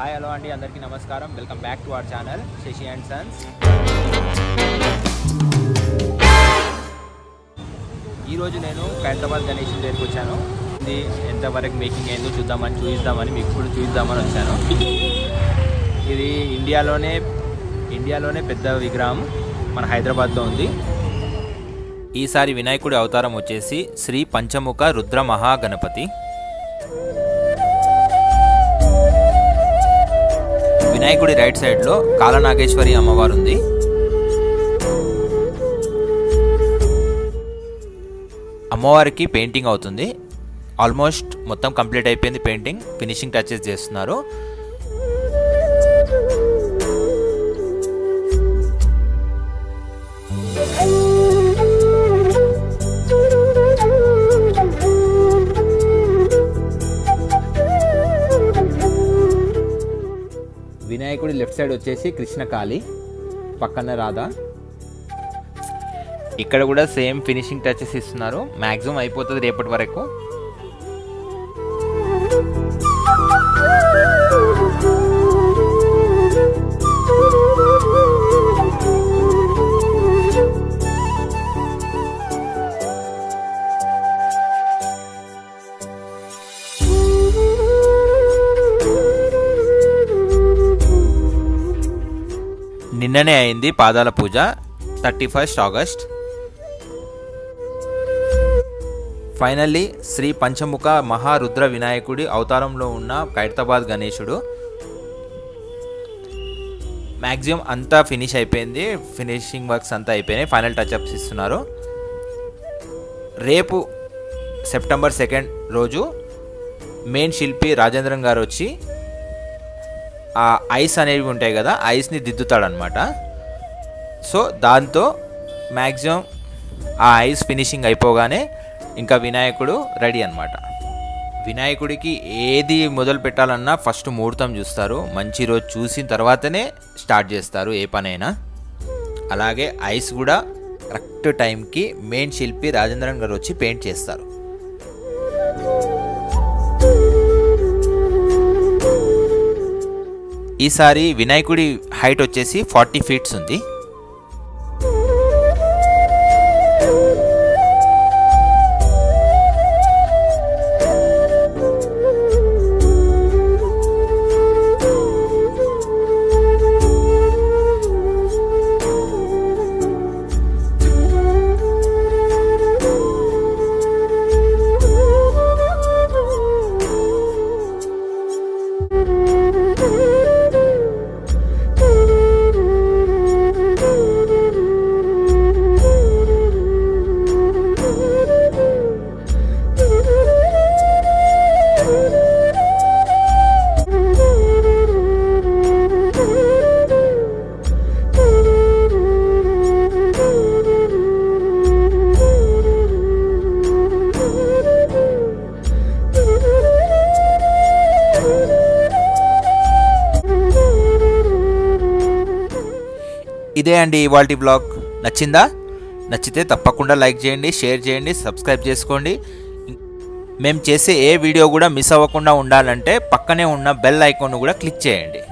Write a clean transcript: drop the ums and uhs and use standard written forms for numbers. Hi hello अंडी अंदर की नमस्कारम welcome back to our channel Shashi and sons. ई रोज नेनु खैरताबाद गणेश దగ్గరికి వచ్చాను। ఇది ఎంతవరకు మేకింగ్ అయ్యిందో చూద్దామని మీకు కూడా చూద్దామని వచ్చాను। ఇది ఇండియాలోనే పెద్ద విగ్రహం మన హైదరాబాద్ లో ఉంది। ఈసారి వినాయకుడి అవతారం వచ్చేసి శ్రీ పంచముఖ రుద్ర మహాగణపతి। వినాయకుడి రైట్ సైడ్ లో కాలనాగేశ్వరి అమ్మవారు ఉంది। అమ్మవారికి పెయింటింగ్ అవుతుంది। ఆల్మోస్ట్ మొత్తం కంప్లీట్ అయిపోయింది। పెయింటింగ్ ఫినిషింగ్ టచెస్ చేస్తున్నారు। వినాయకుడి లెఫ్ట్ సైడ్ వచ్చేసి కృష్ణకాళి, పక్కన రాధా। ఇక్కడ కూడా సేమ్ ఫినిషింగ్ టచెస్ ఇస్తున్నారు। మాక్సిమం అయిపోతుంది రేపటి వరకు। నిన్ననే అయింది పాదాల పూజ 31st August। Finally Shri Panchamukha Maharudra వినాయకుడి అవతారంలో ఉన్న ఖైరతాబాద్ గణేశుడు మ్యాక్సిమం అంతా ఫినిష్ అయిపోయింది। ఫినిషింగ్ వర్క్స్ అంతా అయిపోయినాయి। ఫైనల్ టచ్అప్స్ ఇస్తున్నారు। రేపు సెప్టెంబర్ 2 రోజు మెయిన్ శిల్పి రాజేంద్రన్ గారు వచ్చి ఆ ఐస్ అనేవి ఉంటాయి కదా, ఐస్ని దిద్దుతాడనమాట। సో దాంతో మ్యాక్సిమం ఆ ఐస్ ఫినిషింగ్ అయిపోగానే ఇంకా వినాయకుడు రెడీ అనమాట। వినాయకుడికి ఏది మొదలు పెట్టాలన్నా ఫస్ట్ ముహూర్తం చూస్తారు। మంచి రోజు చూసిన తర్వాతనే స్టార్ట్ చేస్తారు ఏ పనైనా। అలాగే ఐస్ కూడా కరెక్ట్ టైంకి మెయిన్ శిల్పి రాజేంద్రన్ గారు వచ్చి పెయింట్ చేస్తారు। ఈసారి వినాయకుడి హైట్ వచ్చేసి 40 feet ఉంది। ఇదే అండి ఇవాల్టి బ్లాగ్। నచ్చిందా? నచ్చితే తప్పకుండా లైక్ చేయండి, షేర్ చేయండి, సబ్స్క్రైబ్ చేసుకోండి। మేము చేసే ఏ వీడియో కూడా మిస్ అవ్వకుండా ఉండాలంటే పక్కనే ఉన్న బెల్ ఐకాన్ను కూడా క్లిక్ చేయండి।